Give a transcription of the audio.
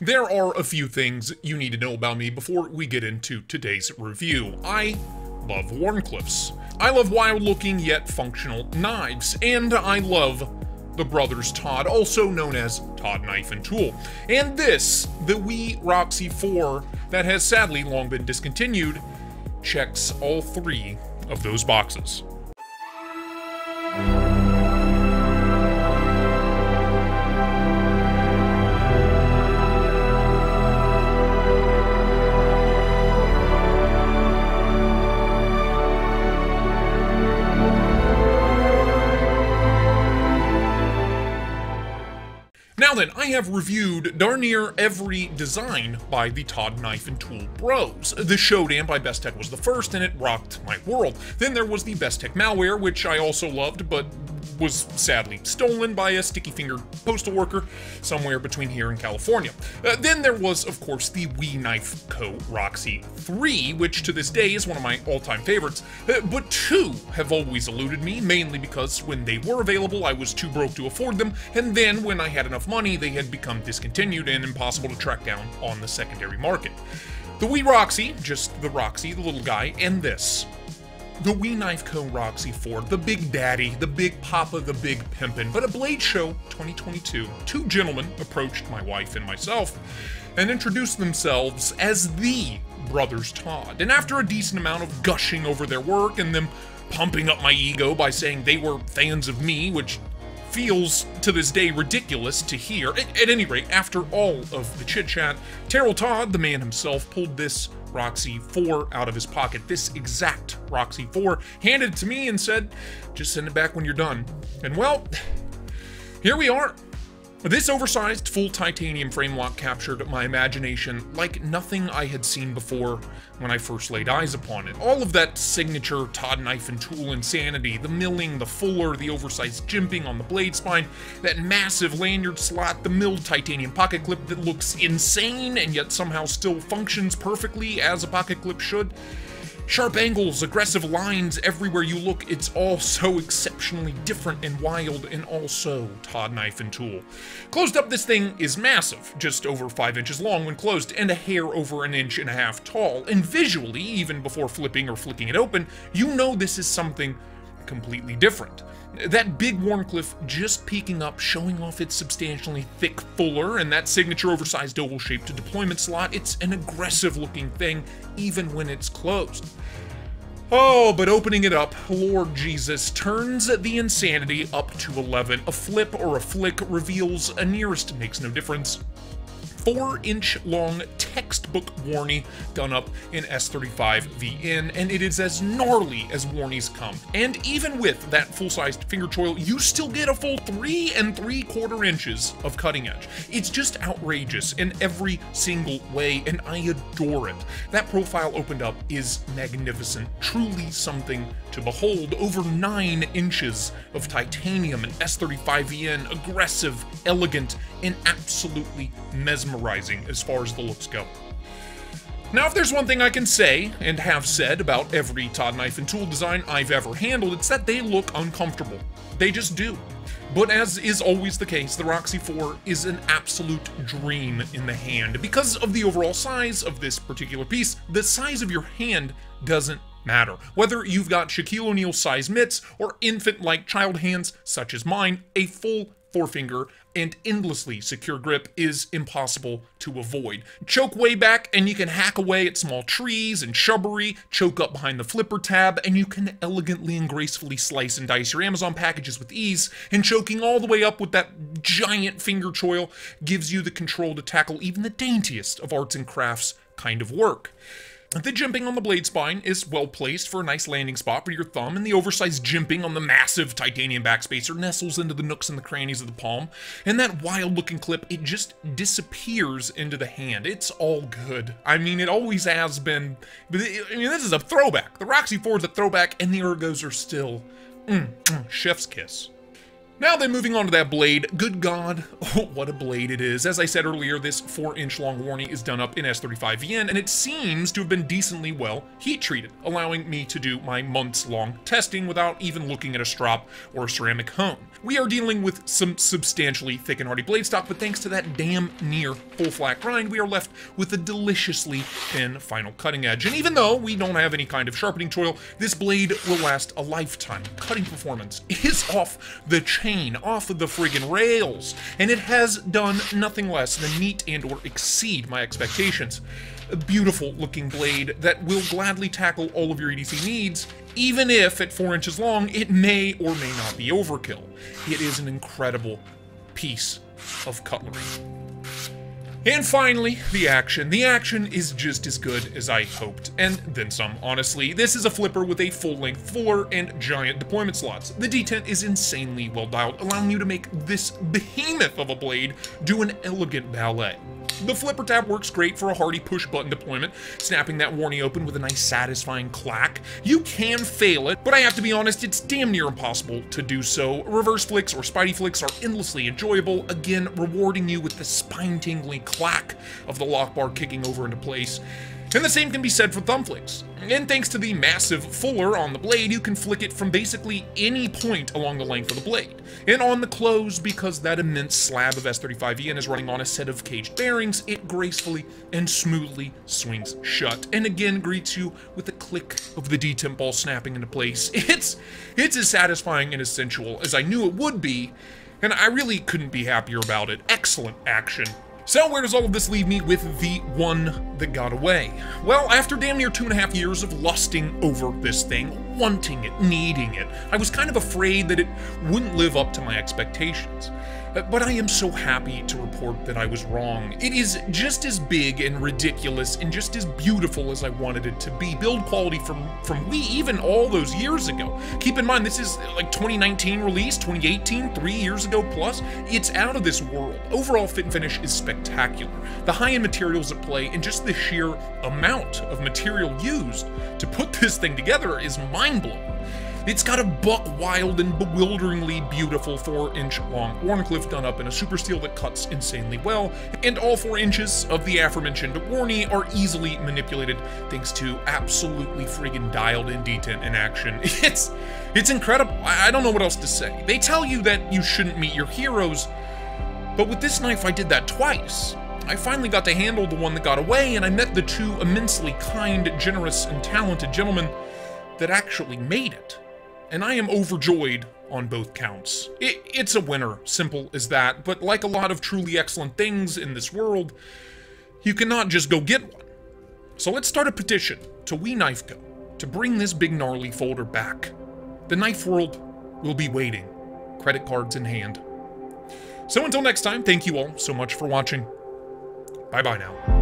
There are a few things you need to know about me before we get into today's review. I love Wharncliffes. I love wild-looking yet functional knives, and I love the brothers Todd, also known as Todd Knife and Tool. And this, the WE Roxi 4 that has sadly long been discontinued, checks all three of those boxes. Now then, I have reviewed darn near every design by the Todd Knife and Tool Bros. The Shodan by Bestech was the first, and it rocked my world. Then there was the Bestech Malware, which I also loved, but was sadly stolen by a sticky-fingered postal worker somewhere between here and California. Then there was, of course, the WE Knife Co. Roxi 3, which to this day is one of my all-time favorites, but two have always eluded me, mainly because when they were available, I was too broke to afford them, and then when I had enough money, they had become discontinued and impossible to track down on the secondary market. The WE Roxi, just the Roxi, the little guy, and this. The WE Knife Co. Roxi 4, the big daddy, the big papa, the big pimpin'. But at Blade Show 2022, two gentlemen approached my wife and myself and introduced themselves as the brothers Todd. And after a decent amount of gushing over their work and them pumping up my ego by saying they were fans of me, which feels to this day ridiculous to hear. At any rate, after all of the chit-chat, Terrell Todd, the man himself, pulled this Roxi 4 out of his pocket, this exact Roxi 4, handed it to me and said, just send it back when you're done. And well, here we are. This oversized full titanium frame lock captured my imagination like nothing I had seen before when I first laid eyes upon it. All of that signature Todd Knife and Tool insanity, the milling, the fuller, the oversized jimping on the blade spine, that massive lanyard slot, the milled titanium pocket clip that looks insane and yet somehow still functions perfectly as a pocket clip should. Sharp angles, aggressive lines, everywhere you look, it's all so exceptionally different and wild and also Todd Knife and Tool. Closed up, this thing is massive, just over 5 inches long when closed and a hair over 1.5 inches tall. And visually, even before flipping or flicking it open, you know this is something completely different. That big Wharncliffe just peeking up, showing off its substantially thick fuller and that signature oversized oval-shaped deployment slot, it's an aggressive-looking thing even when it's closed. Oh, but opening it up, Lord Jesus, turns the insanity up to 11. A flip or a flick reveals a nearest makes no difference 4-inch long textbook Warnie done up in S35VN, and it is as gnarly as Warnies come. And even with that full-sized finger choil, you still get a full 3 3/4 inches of cutting edge. It's just outrageous in every single way, and I adore it. That profile opened up is magnificent, truly something to behold. Over 9 inches of titanium and S35VN, aggressive, elegant, and absolutely mesmerizing. As far as the looks go. Now, if there's one thing I can say and have said about every Todd Knife and Tool design I've ever handled, it's that they look uncomfortable. They just do. But as is always the case, the Roxi 4 is an absolute dream in the hand. Because of the overall size of this particular piece, the size of your hand doesn't matter. Whether you've got Shaquille O'Neal size mitts or infant-like child hands such as mine, a full forefinger and endlessly secure grip is impossible to avoid. Choke way back and you can hack away at small trees and shrubbery, choke up behind the flipper tab and you can elegantly and gracefully slice and dice your Amazon packages with ease, and choking all the way up with that giant finger choil gives you the control to tackle even the daintiest of arts and crafts kind of work. The jimping on the blade spine is well placed for a nice landing spot for your thumb, and the oversized jimping on the massive titanium backspacer nestles into the nooks and the crannies of the palm, and that wild-looking clip, it just disappears into the hand. It's all good. I mean, it always has been, but this is a throwback. The Roxi 4 is a throwback, and the ergos are still chef's kiss. Now then, moving on to that blade. Good God, oh, what a blade it is. As I said earlier, this 4-inch long Wharncliffe is done up in S35VN, and it seems to have been decently well heat-treated, allowing me to do my months-long testing without even looking at a strop or a ceramic hone. We are dealing with some substantially thick and hardy blade stock, but thanks to that damn near full flat grind, we are left with a deliciously thin final cutting edge. And even though we don't have any kind of sharpening toil, this blade will last a lifetime. Cutting performance is off the chain, off of the friggin' rails, and it has done nothing less than meet and or exceed my expectations. A beautiful looking blade that will gladly tackle all of your EDC needs, even if at 4 inches long it may or may not be overkill. It is an incredible piece of cutlery. And finally, the action. The action is just as good as I hoped, and then some, honestly. This is a flipper with a full-length floor and giant deployment slots. The detent is insanely well dialed, allowing you to make this behemoth of a blade do an elegant ballet. The flipper tab works great for a hearty push-button deployment, snapping that Wharncliffe open with a nice satisfying clack. You can fail it, but I have to be honest, it's damn near impossible to do so. Reverse flicks or spidey flicks are endlessly enjoyable, again rewarding you with the spine-tingling clack of the lock bar kicking over into place. And the same can be said for thumb flicks. And thanks to the massive fuller on the blade, you can flick it from basically any point along the length of the blade. And on the close, because that immense slab of S35VN is running on a set of caged bearings, it gracefully and smoothly swings shut, and again greets you with a click of the detent ball snapping into place. It's as satisfying and as sensual as I knew it would be, and I really couldn't be happier about it. Excellent action. So where does all of this leave me with the one that got away? Well, after damn near 2.5 years of lusting over this thing, wanting it, needing it, I was kind of afraid that it wouldn't live up to my expectations. But I am so happy to report that I was wrong. It is just as big and ridiculous and just as beautiful as I wanted it to be. Build quality from WE even all those years ago. Keep in mind, this is like 2019 release, 2018, 3 years ago plus. It's out of this world. Overall fit and finish is spectacular. The high-end materials at play and just the sheer amount of material used to put this thing together is mind-blowing. It's got a buck-wild and bewilderingly beautiful 4-inch long Wharncliffe done up in a super steel that cuts insanely well, and all 4 inches of the aforementioned Wharncliffe are easily manipulated thanks to absolutely friggin' dialed-in detent and action. It's incredible. I don't know what else to say. They tell you that you shouldn't meet your heroes, but with this knife I did that twice. I finally got to handle the one that got away, and I met the two immensely kind, generous, and talented gentlemen that actually made it. And I am overjoyed on both counts. It's a winner, simple as that, but like a lot of truly excellent things in this world, you cannot just go get one. So let's start a petition to WE Knife Co. to bring this big gnarly folder back. The knife world will be waiting, credit cards in hand. So until next time, thank you all so much for watching. Bye-bye now.